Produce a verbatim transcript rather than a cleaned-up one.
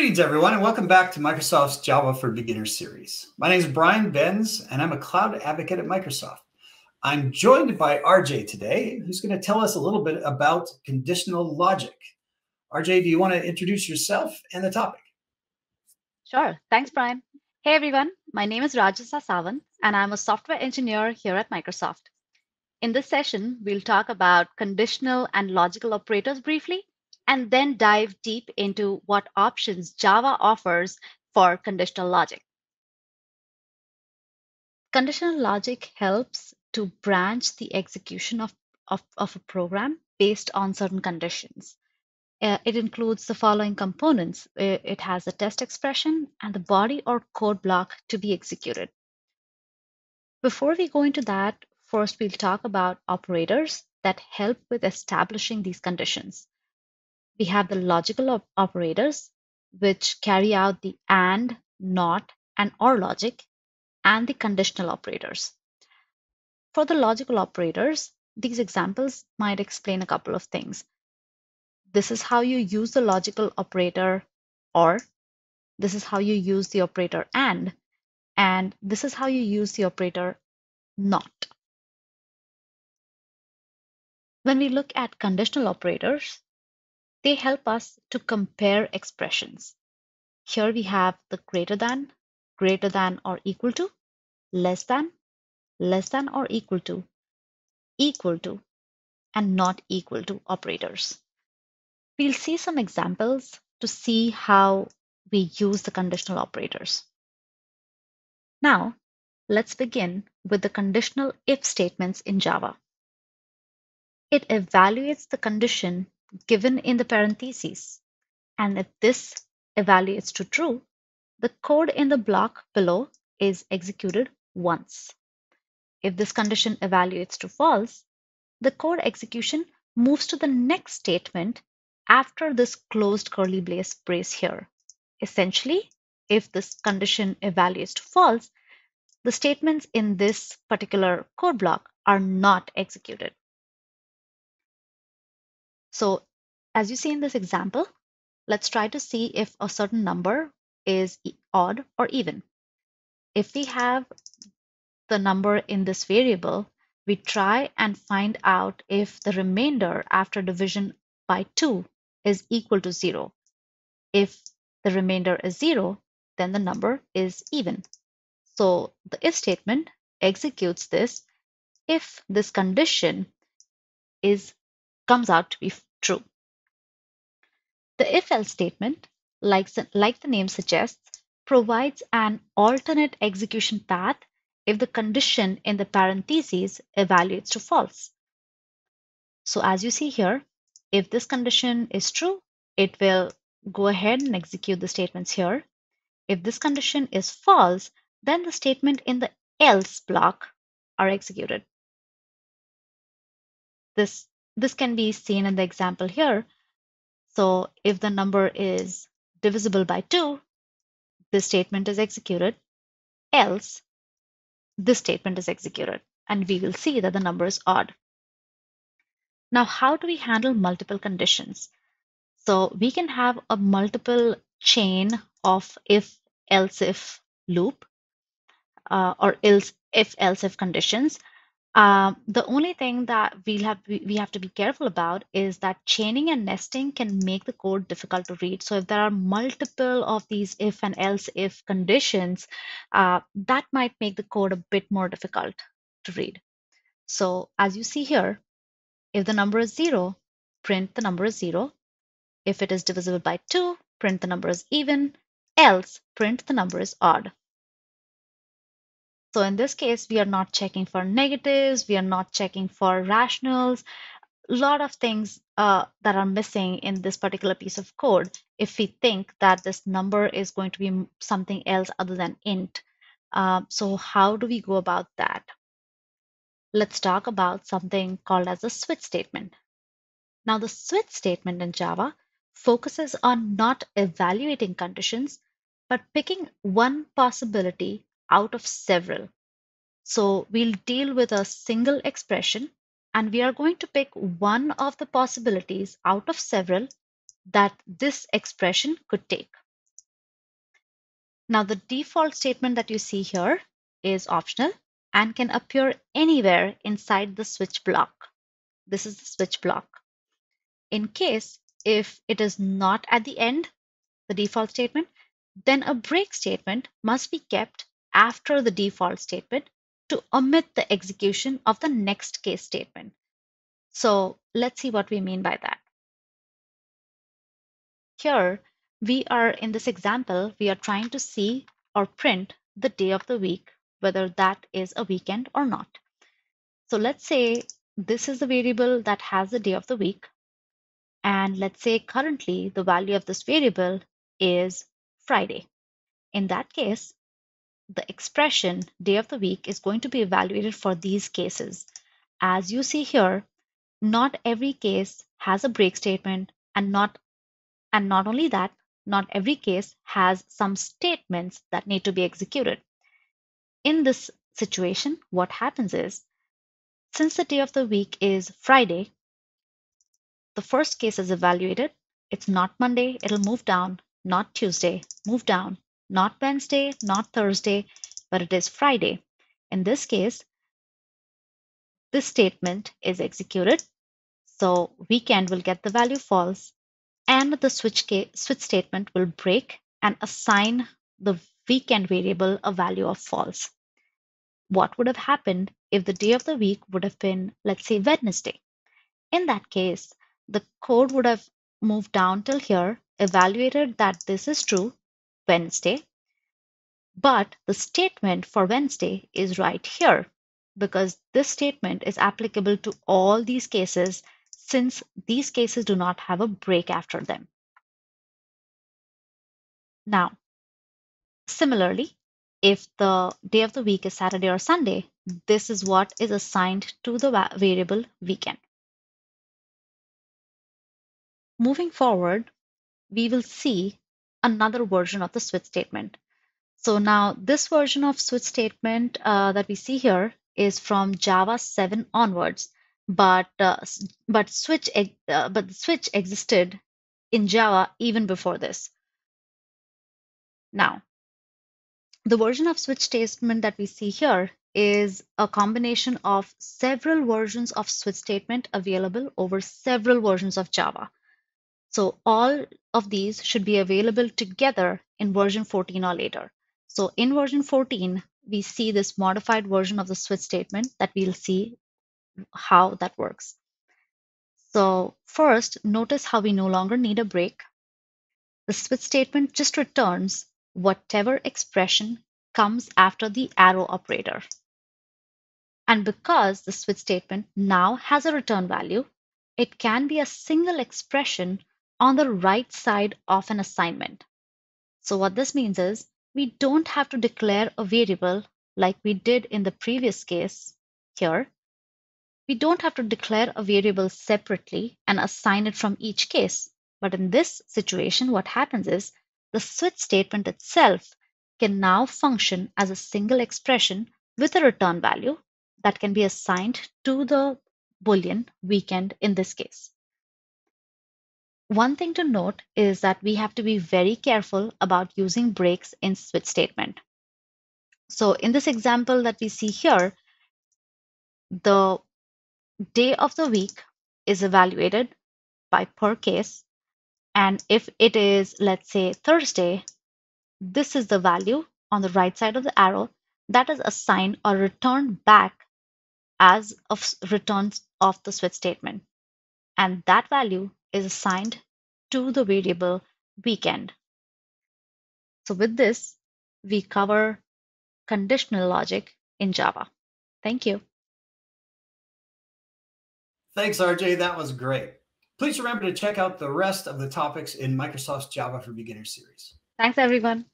Greetings, everyone, and welcome back to Microsoft's Java for Beginners series. My name is Brian Benz, and I'm a cloud advocate at Microsoft. I'm joined by R J today, who's going to tell us a little bit about conditional logic. R J, do you want to introduce yourself and the topic? Sure. Thanks, Brian. Hey, everyone. My name is Rajasa Savant, and I'm a software engineer here at Microsoft. In this session, we'll talk about conditional and logical operators briefly, and then dive deep into what options Java offers for conditional logic. Conditional logic helps to branch the execution of, of, of a program based on certain conditions. Uh, it includes the following components. It, it has a test expression and the body or code block to be executed. Before we go into that, first we'll talk about operators that help with establishing these conditions. We have the logical op operators, which carry out the and, not, and or logic, and the conditional operators. For the logical operators, these examples might explain a couple of things. This is how you use the logical operator or, this is how you use the operator and, and this is how you use the operator not. When we look at conditional operators, they help us to compare expressions. Here we have the greater than, greater than or equal to, less than, less than or equal to, equal to, and not equal to operators. We'll see some examples to see how we use the conditional operators. Now, let's begin with the conditional if statements in Java. It evaluates the condition given in the parentheses, and if this evaluates to true, the code in the block below is executed once. If this condition evaluates to false, the code execution moves to the next statement after this closed curly brace here. Essentially, if this condition evaluates to false, the statements in this particular code block are not executed. So as you see in this example, let's try to see if a certain number is odd or even. If we have the number in this variable, we try and find out if the remainder after division by two is equal to zero. If the remainder is zero, then the number is even. So the if statement executes this if this condition is comes out to be true. The if-else statement, like, like the name suggests, provides an alternate execution path if the condition in the parentheses evaluates to false. So as you see here, if this condition is true, it will go ahead and execute the statements here. If this condition is false, then the statement in the else block are executed. This This can be seen in the example here. So if the number is divisible by two, this statement is executed. Else, this statement is executed. And we will see that the number is odd. Now, how do we handle multiple conditions? So we can have a multiple chain of if, else, if loop, uh, or else, if, else, if conditions. Uh, the only thing that we'll have, we have to be careful about is that chaining and nesting can make the code difficult to read. So if there are multiple of these if and else if conditions, uh, that might make the code a bit more difficult to read. So as you see here, if the number is zero, print the number is zero. If it is divisible by two, print the number is even. Else, print the number is odd. So in this case, we are not checking for negatives, we are not checking for rationals, a lot of things uh, that are missing in this particular piece of code if we think that this number is going to be something else other than int. Uh, so how do we go about that? Let's talk about something called as a switch statement. Now the switch statement in Java focuses on not evaluating conditions, but picking one possibility out of several. So we'll deal with a single expression, and we are going to pick one of the possibilities out of several that this expression could take. Now the default statement that you see here is optional and can appear anywhere inside the switch block. This is the switch block. In case if it is not at the end, the default statement, then a break statement must be kept after the default statement to omit the execution of the next case statement. So let's see what we mean by that. Here, we are in this example, we are trying to see or print the day of the week, whether that is a weekend or not. So let's say this is the variable that has the day of the week. And let's say currently the value of this variable is Friday. In that case, the expression day of the week is going to be evaluated for these cases. As you see here, not every case has a break statement, and not and not only that, not every case has some statements that need to be executed. In this situation, what happens is, since the day of the week is Friday, the first case is evaluated. It's not Monday, it'll move down, not Tuesday, move down, not Wednesday, not Thursday, but it is Friday. In this case, this statement is executed. So weekend will get the value false, and the switch case, switch statement will break and assign the weekend variable a value of false. What would have happened if the day of the week would have been, let's say, Wednesday? In that case, the code would have moved down till here, evaluated that this is true, Wednesday, but the statement for Wednesday is right here because this statement is applicable to all these cases since these cases do not have a break after them. Now, similarly, if the day of the week is Saturday or Sunday, this is what is assigned to the variable weekend. Moving forward, we will see another version of the switch statement. So now this version of switch statement uh, that we see here is from Java seven onwards, but uh, but switch uh, but the switch existed in Java even before this. Now, the version of switch statement that we see here is a combination of several versions of switch statement available over several versions of Java. So all of these should be available together in version fourteen or later. So in version fourteen, we see this modified version of the switch statement that we'll see how that works. So first, notice how we no longer need a break. The switch statement just returns whatever expression comes after the arrow operator. And because the switch statement now has a return value, it can be a single expression on the right side of an assignment. So what this means is we don't have to declare a variable like we did in the previous case here. We don't have to declare a variable separately and assign it from each case. But in this situation, what happens is the switch statement itself can now function as a single expression with a return value that can be assigned to the Boolean weekend in this case. One thing to note is that we have to be very careful about using breaks in switch statement. So in this example that we see here, the day of the week is evaluated by per case. And if it is, let's say, Thursday, this is the value on the right side of the arrow that is assigned or returned back as of returns of the switch statement. And that value is assigned to the variable weekend. So with this, we cover conditional logic in Java. Thank you. Thanks, R J. That was great. Please remember to check out the rest of the topics in Microsoft's Java for Beginners series. Thanks, everyone.